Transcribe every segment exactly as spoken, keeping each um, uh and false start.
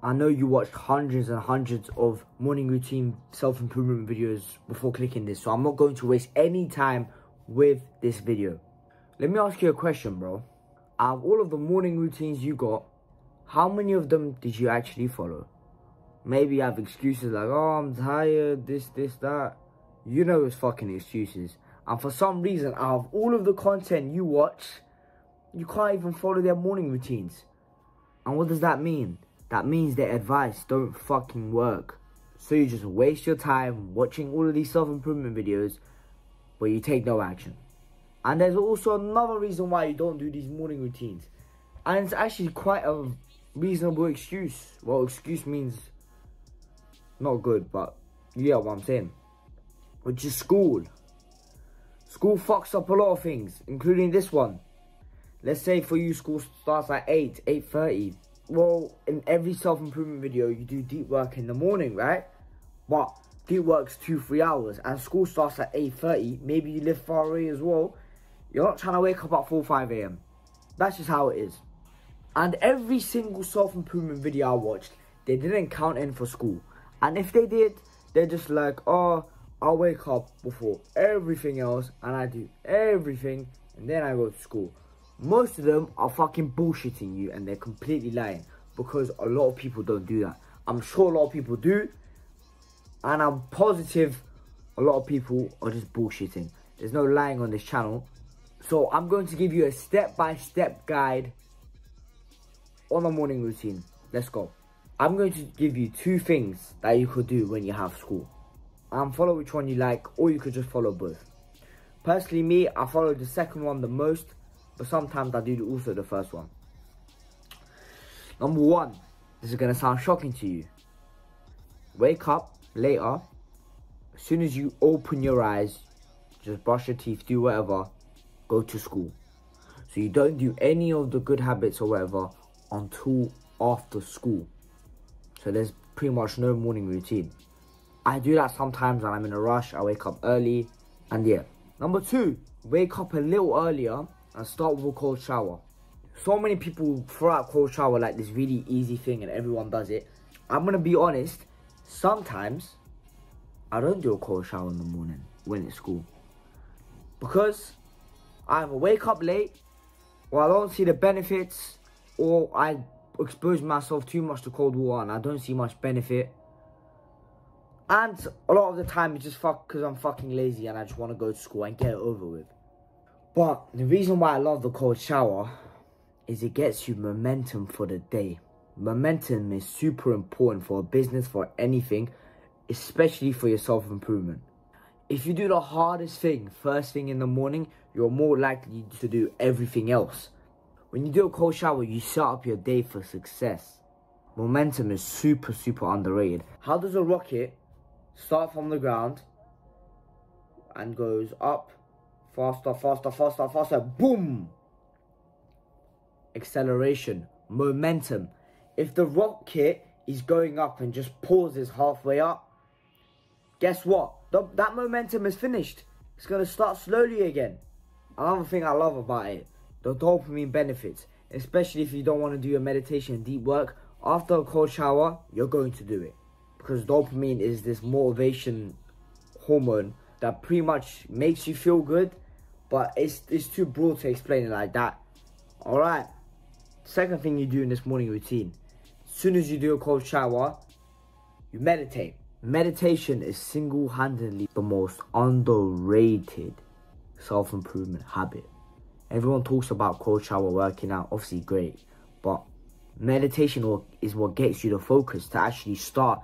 I know you watched hundreds and hundreds of morning routine self-improvement videos before clicking this, so I'm not going to waste any time with this video. Let me ask you a question, bro. Out of all of the morning routines you got, how many of them did you actually follow? Maybe you have excuses like, oh, I'm tired, this, this, that. You know it's fucking excuses. And for some reason, out of all of the content you watch, you can't even follow their morning routines. And what does that mean? That means their advice don't fucking work. So you just waste your time watching all of these self-improvement videos where you take no action. And there's also another reason why you don't do these morning routines. And it's actually quite a reasonable excuse. Well, excuse means not good, but yeah, what I'm saying. Which is school. School fucks up a lot of things, including this one. Let's say for you, school starts at eight, eight thirty. Well, in every self-improvement video, you do deep work in the morning, right? But deep work's two, three hours, and school starts at eight thirty. Maybe you live far away as well. You're not trying to wake up at four, five A M That's just how it is. And every single self-improvement video I watched, they didn't count in for school. And if they did, they're just like, oh, I'll wake up before everything else, and I do everything, and then I go to school. Most of them are fucking bullshitting you and they're completely lying, because a lot of people don't do that. I'm sure a lot of people do, and I'm positive a lot of people are just bullshitting. There's no lying on this channel. So I'm going to give you a step-by-step guide on a morning routine. Let's go. I'm going to give you two things that you could do when you have school, and follow which one you like, or you could just follow both. Personally, me, I follow the second one the most, but sometimes I do also the first one. Number one, this is going to sound shocking to you. Wake up later. As soon as you open your eyes, just brush your teeth, do whatever, go to school. So you don't do any of the good habits or whatever until after school. So there's pretty much no morning routine. I do that sometimes when I'm in a rush. I wake up early, and yeah. Number two, wake up a little earlier and start with a cold shower. So many people throw out cold shower like this really easy thing and everyone does it. I'm gonna be honest, sometimes I don't do a cold shower in the morning when it's school, because I either wake up late, or I don't see the benefits, or I expose myself too much to cold water and I don't see much benefit. And a lot of the time it's just fuck because I'm fucking lazy and I just want to go to school and get it over with. But the reason why I love the cold shower is it gets you momentum for the day. Momentum is super important for a business, for anything, especially for your self-improvement. If you do the hardest thing first thing in the morning, you're more likely to do everything else. When you do a cold shower, you set up your day for success. Momentum is super, super underrated. How does a rocket start from the ground and goes up? Faster, faster, faster, faster. Boom! Acceleration. Momentum. If the rocket is going up and just pauses halfway up, guess what? The, that momentum is finished. It's going to start slowly again. Another thing I love about it, the dopamine benefits. Especially if you don't want to do your meditation and deep work, after a cold shower, you're going to do it. Because dopamine is this motivation hormone that pretty much makes you feel good. But it's, it's too broad to explain it like that. Alright. Second thing you do in this morning routine. As soon as you do a cold shower, you meditate. Meditation is single-handedly the most underrated self-improvement habit. Everyone talks about cold shower, working out. Obviously great. But meditation is what gets you the focus to actually start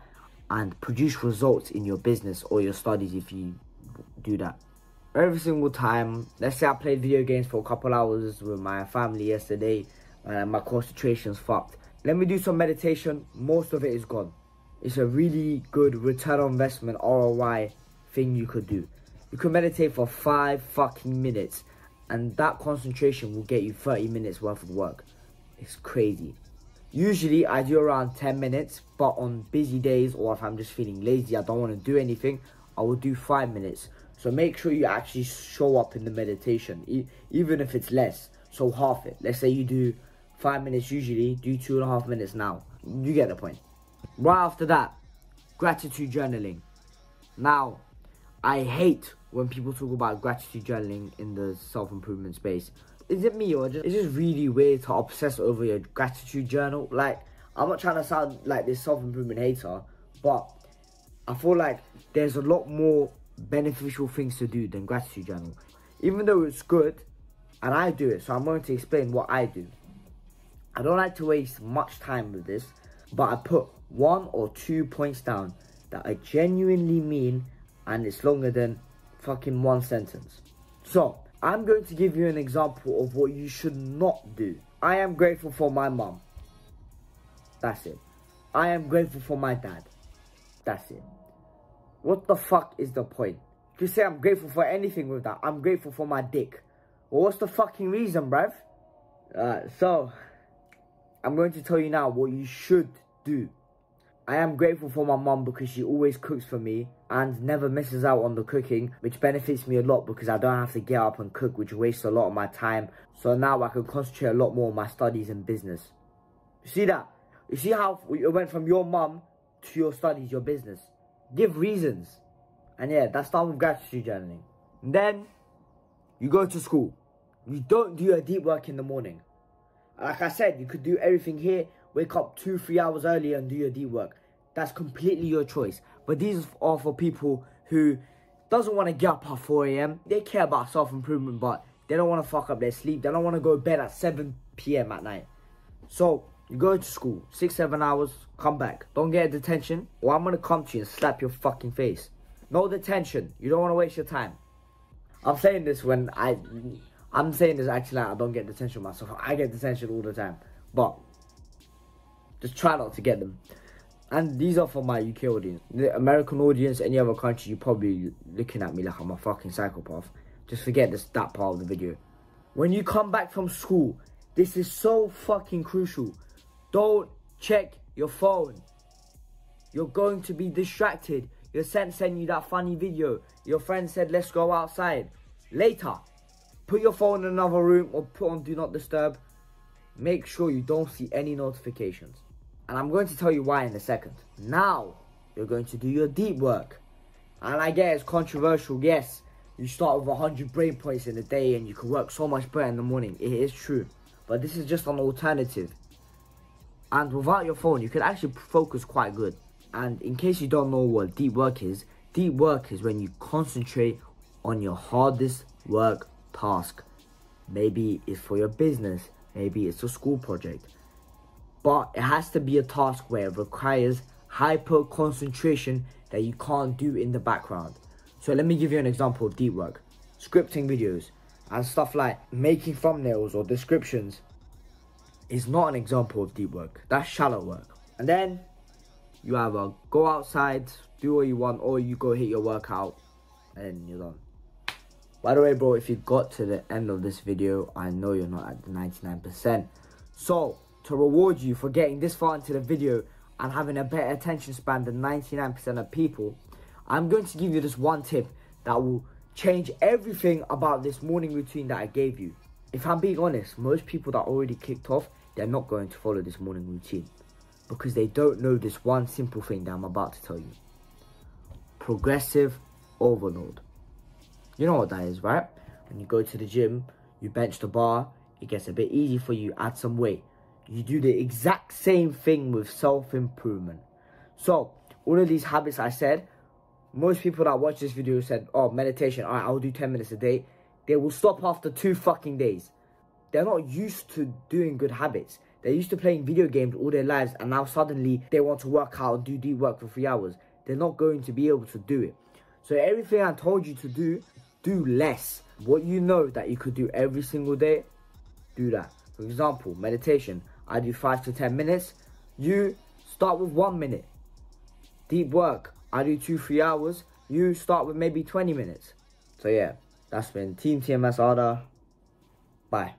and produce results in your business or your studies if you do that. Every single time, let's say I played video games for a couple hours with my family yesterday and my concentration's fucked. Let me do some meditation, most of it is gone. It's a really good return on investment, R O I thing you could do. You could meditate for five fucking minutes and that concentration will get you thirty minutes worth of work. It's crazy. Usually I do around ten minutes, but on busy days or if I'm just feeling lazy, I don't want to do anything, I will do five minutes. So make sure you actually show up in the meditation, e even if it's less. So half it. Let's say you do five minutes usually, do two and a half minutes now. You get the point. Right after that, gratitude journaling. Now, I hate when people talk about gratitude journaling in the self-improvement space. Is it me or just, it's just really weird to obsess over your gratitude journal? Like, I'm not trying to sound like this self-improvement hater, but I feel like there's a lot more beneficial things to do than gratitude journal. Even though it's good, and I do it, so I'm going to explain what I do. I don't like to waste much time with this, but I put one or two points down that I genuinely mean, and it's longer than fucking one sentence. So, I'm going to give you an example of what you should not do. I am grateful for my mum. That's it. I am grateful for my dad. That's it. What the fuck is the point? You say I'm grateful for anything with that. I'm grateful for my dick. Well, what's the fucking reason, bruv? Uh, so, I'm going to tell you now what you should do. I am grateful for my mum because she always cooks for me and never misses out on the cooking, which benefits me a lot because I don't have to get up and cook, which wastes a lot of my time. So now I can concentrate a lot more on my studies and business. You see that? You see how it went from your mum to your studies, your business? Give reasons. And yeah, that's start with gratitude journaling. And then, you go to school. You don't do your deep work in the morning. Like I said, you could do everything here. Wake up two, three hours earlier and do your deep work. That's completely your choice. But these are for people who doesn't want to get up at four A M They care about self-improvement, but they don't want to fuck up their sleep. They don't want to go to bed at seven P M at night. So, you go to school, six, seven hours, come back. Don't get a detention, or I'm going to come to you and slap your fucking face. No detention. You don't want to waste your time. I'm saying this when I... I'm saying this actually, like, I don't get detention myself. I get detention all the time. But... just try not to get them. And these are for my U K audience. The American audience, any other country, you're probably looking at me like I'm a fucking psychopath. Just forget this, that part of the video. When you come back from school, this is so fucking crucial. Don't check your phone. You're going to be distracted. Your friend sent you that funny video. Your friend said, let's go outside. Later, put your phone in another room or put on do not disturb. Make sure you don't see any notifications. And I'm going to tell you why in a second. Now, you're going to do your deep work. And I get it's controversial, yes. You start with one hundred brain points in a day and you can work so much better in the morning. It is true. But this is just an alternative. And without your phone, you can actually focus quite good. And in case you don't know what deep work is, deep work is when you concentrate on your hardest work task. Maybe it's for your business. Maybe it's a school project. But it has to be a task where it requires hyper concentration that you can't do in the background. So let me give you an example of deep work. Scripting videos and stuff like making thumbnails or descriptions is not an example of deep work. That's shallow work. And then you either go outside, do what you want, or you go hit your workout and you're done. By the way, bro, if you got to the end of this video, I know you're not at the ninety-nine percent. So, to reward you for getting this far into the video and having a better attention span than ninety-nine percent of people, I'm going to give you this one tip that will change everything about this morning routine that I gave you. If I'm being honest, most people that already kicked off, they're not going to follow this morning routine because they don't know this one simple thing that I'm about to tell you. Progressive overload. You know what that is, right? When you go to the gym, you bench the bar, it gets a bit easy for you, add some weight. You do the exact same thing with self-improvement. So, all of these habits I said, most people that watch this video said, oh, meditation, alright, I'll do ten minutes a day. They will stop after two fucking days. They're not used to doing good habits. They're used to playing video games all their lives and now suddenly they want to work out and do deep work for three hours. They're not going to be able to do it. So everything I told you to do, do less. What you know that you could do every single day, do that. For example, meditation. I do five to ten minutes. You start with one minute. Deep work. I do two, three hours. You start with maybe twenty minutes. So yeah, that's been Team T M S Arda. Bye.